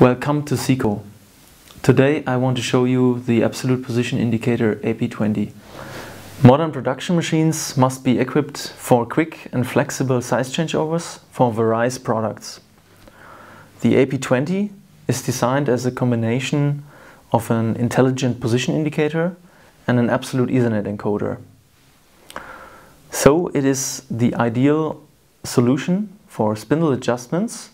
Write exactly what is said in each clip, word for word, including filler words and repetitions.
Welcome to SIKO. Today I want to show you the absolute position indicator A P twenty. Modern production machines must be equipped for quick and flexible size changeovers for various products. The A P twenty is designed as a combination of an intelligent position indicator and an absolute Ethernet encoder. So it is the ideal solution for spindle adjustments,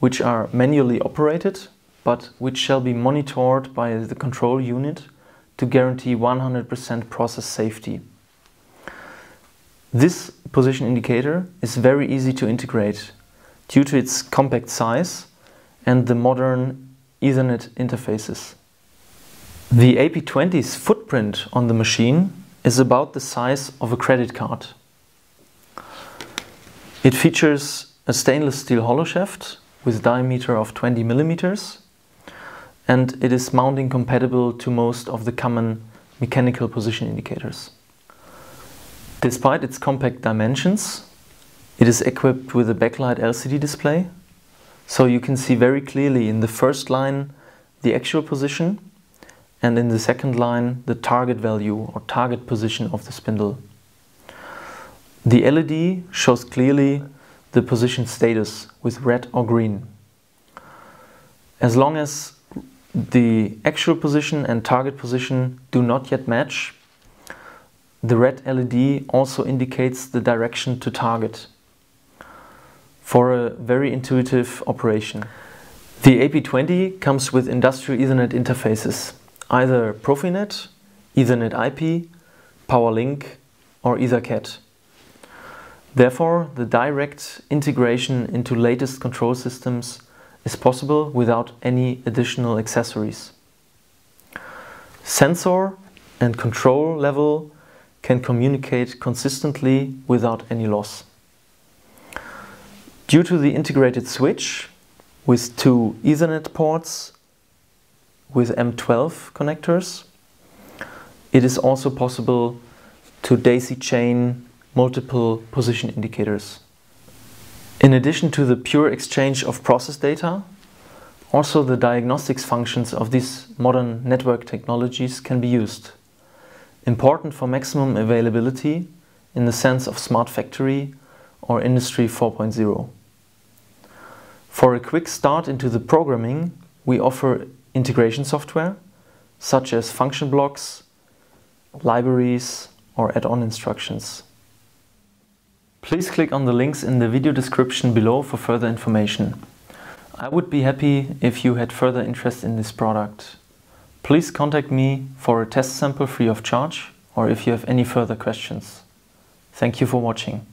which are manually operated, but which shall be monitored by the control unit to guarantee one hundred percent process safety. This position indicator is very easy to integrate due to its compact size and the modern Ethernet interfaces. The A P twenty's footprint on the machine is about the size of a credit card. It features a stainless steel hollow shaft with a diameter of twenty millimeters, and it is mounting compatible to most of the common mechanical position indicators. Despite its compact dimensions, it is equipped with a backlight L C D display, so you can see very clearly in the first line the actual position and in the second line the target value or target position of the spindle. The L E D shows clearly the position status with red or green. As long as the actual position and target position do not yet match, the red L E D also indicates the direction to target for a very intuitive operation. The A P twenty comes with industrial Ethernet interfaces, either Profinet, Ethernet I P, PowerLink or EtherCAT. Therefore, the direct integration into latest control systems is possible without any additional accessories. Sensor and control level can communicate consistently without any loss. Due to the integrated switch with two Ethernet ports with M twelve connectors, it is also possible to daisy chain multiple position indicators. In addition to the pure exchange of process data, also the diagnostics functions of these modern network technologies can be used. Important for maximum availability in the sense of Smart Factory or Industry four point zero. For a quick start into the programming, we offer integration software such as function blocks, libraries or add-on instructions. Please click on the links in the video description below for further information. I would be happy if you had further interest in this product. Please contact me for a test sample free of charge or if you have any further questions. Thank you for watching.